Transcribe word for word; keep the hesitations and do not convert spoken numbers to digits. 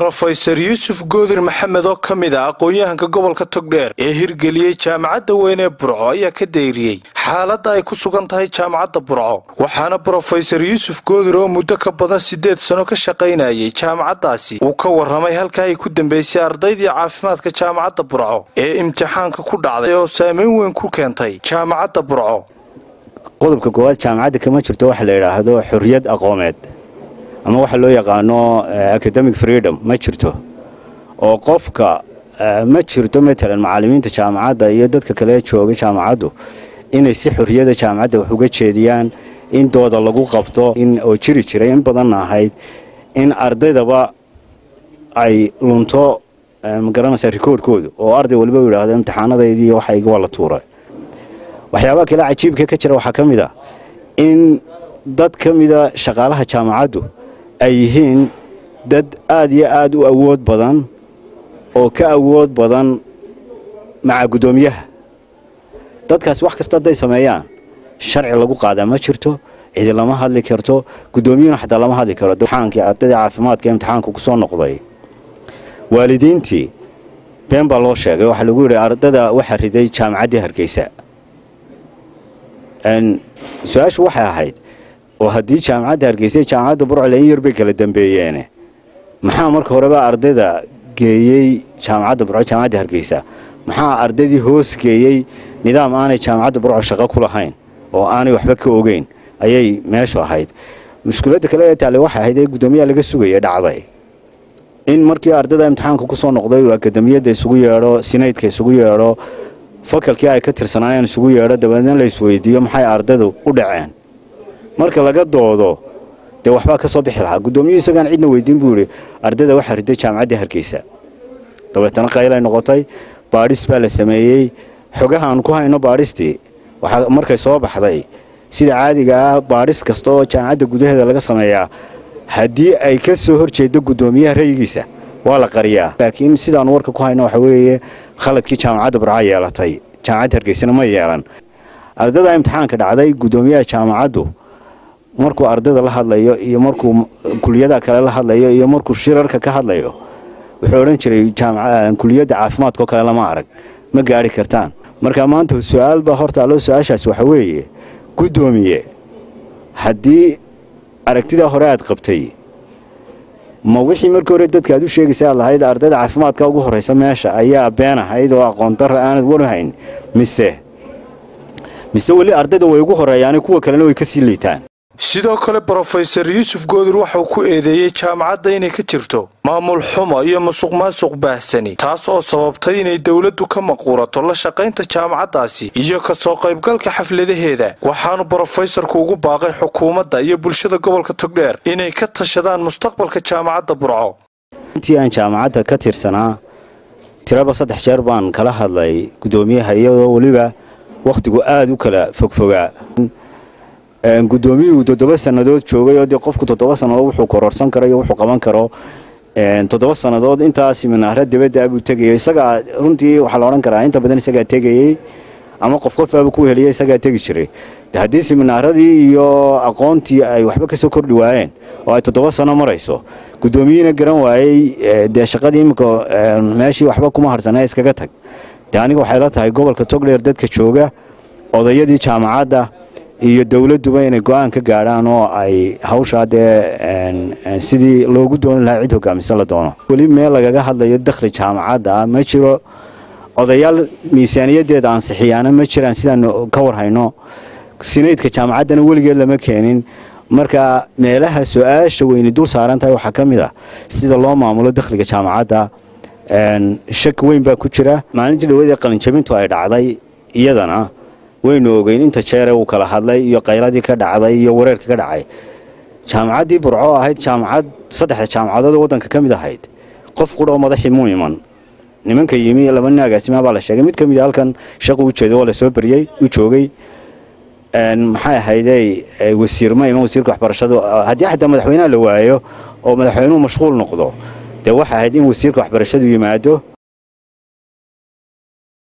Professor Yusuf Goodir Maxamed oo kamida aqoonyahanka gobolka Togdheer ee hirgeliyay jaamacadda weyn ee Burco ayaa ka deyriyay xaaladda ay ku sugan tahay jaamacadda Burco waxaana Professor Yusuf Goodir oo muddo ka badan sideed sano ka shaqaynayay jaamacaddaasi uu ka warramay halka ay ku dambeysay ardaydii caafimaadka jaamacadda Burco ee imtixaanka ku dhacday oo saameyn weyn ku keentay jaamacadda Burco qodobka go'aad jaamacadda kama jirto wax la yiraahdo xurriyad aqooneed أنا واحد لو يقانو academic freedom ما شرته، أو قفكا ما شرته مثلاً معلمين تجامعات دا يدد ككلية شو جامعاتو، إن السحر يدا جامعات وحوجة شديان، إن دو دلقو قبضة، إن أو شري شريان بدن نهايد، إن أرضي دبا أي لونتو مقرنا سركود كود، أو أرضي والبول هذا امتحانه دا يدي وحيق ولا طورة، وحيابا كلا عجيب ككتر وحكم إذا، إن ضد كم إذا شغالها جامعاتو. أيهن دد آدي آدو أود بدن أو كأود بدن مع قدوميه دد كاس واحد كاس داي سمايان شرع لقو قاعدة ما شرته إذا لما هاللي كرتو قدوميون حتى لما هاللي كرتو حانك أبتدي عافمات كم تحانك وكسون نقضي والدينتي بين بالوشة جو حلقوري أرددا وحر هدي كام عدي هالكيساء أن سواش وحها هيد وهدي جامعات هرقيسة جامعات برع لين يربيك للدنبيينه محامر كهرباء أرددا جيي جامعات برع جامعات هرقيسة محا أرددي هوس جيي نظام أنا جامعات برع شقق كل هين وأنا وحبك وجين أيي ماش واحد مشكلتك لا تعلى واحد هيدا قدمية للسوية دعضي إن مركي أرددا امتحان كوكسون نقضي وأكاديمية دسوية را سنايد كسوية را فكر كيا كتر صناعي سوية را دبنا للسويدي يوم حي أرددا ودعان marka laga doodo de waxba ka soo bixi lahaa gudoomiye isagaan cidna weydiin buu yiri ardayda waxa riday jaamacadda Hargeysa dabeetana qayl ay noqotay baadhis baa la sameeyay xogahan ku hayno baadhistii waxa markay soo baxday sida caadiga ah baadhis kasto jaamacadda gudaheeda laga sameeyaa hadii ay ka soo horjeedo gudoomiyaha rayigiisa waa la qariyaa laakiin sidaan warka ku hayno waxa weeye khaladkii jaamacadda Burco yeelatay jaamacadda Hargeysana ma yeelan ardayda imtixaanka dhacday gudoomiyaha jaamacaddu markuu ardayda la hadlayo iyo markuu kuliyada kale la hadlayo iyo markuu shirarka ka hadlayo wuxuu oran jiray jaamacada kuliyada caafimaadka kale lama arag ma gaari kartaan marka maanta su'aal ba horta loo su'aashaas waxa weeye gudoomiye hadii aragtida hore aad qabtay ma wixii markii hore dadka aad u sheegaysaa lahayd ardayda caafimaadka ugu horeysa meesha ayaa beenahayd oo aqoon dar aan wanahayn mise mise wali ardayda way ugu horeeyaan kuwa kale way ka sii liitaan sidoo kale Professor Yusuf Goodir waxa ku eedeeyay jaamacadda inay ka jirto maamul xumo iyo musuqmaasuq baahsani taas oo sababtay inay dawladdu ka maqurato la shaqaynta jaamacaddaasi iyo ka soo qaybgalka xafladaheeda waxaanu Professorku ugu baaqay xukuumadda iyo bulshada gobolka Togdheer inay ka tashadaan mustaqbalka jaamacadda Burco intii aan jaamacadda ka tirsanaa tiraba saddex jeer baan kala hadlay gudoomiyaha iyadoo waliba waqtigu aad u kala fogfogaa أن قدومي وتتوسنا دود شوي يودي قفك تتوسنا دود وحكرر سنكر يوحكمان كرو أن تتوسنا دود أنت أسي من أهل دبدة أبو تجي سجع رنتي وحلوران كرا أنت بدن سجع تجي أما قفك فابكوه ليه سجع تجي شري ده ديس من أهل دي يو أقانتي أي وحبك سكر لوين وأي تتوسنا مريسو قدومي نجرا وأي ده شقديم ك ماشي وحبكوا مهرسنا إسكعتك تاني وحالاتها يقبل كتقول يردد كشوجة أو ده يدي شام عادة iyo dawladdu way inay go'aan ka gaaraan oo ay hawshaade sidii loogu doon lahaa cid hogaamisan la doono wali meel lagaga hadlayo dakhli jaamacadda ma jiro odayaal miisaaniyadeeda aan saxiyaana ma jiraan sidaan ka war hayno sinaydka jaamacaddana weligeed lama keenin marka meelaha su'aasha weyn dul saaran tahay waxa kamid ah sida loo maamulo dakhliga jaamacadda shak weyn baa ku jira maalintii dhawada qalinjabintu ay dhacday iyadana وينو جين أنت شارع وكله هذا يقيلادي كذا عذا يورير كذا عاي جامعاتي برعوا هيد جامعات صدق جامعات هذا وطن كم ده هيد قف قرا ما ده حموني من نمن كيمي لما نعكس ما بالش جميت كم ده كان شقو وتشدوا ولا سوبرياي وتشوجي إن حيا هيداي والسير ما يمو سير كحبر شدوا هدي أحد مدحونا لوايو أو مدحونا مشغول نقضه ده واحد هيدين والسير كحبر شدوا يماده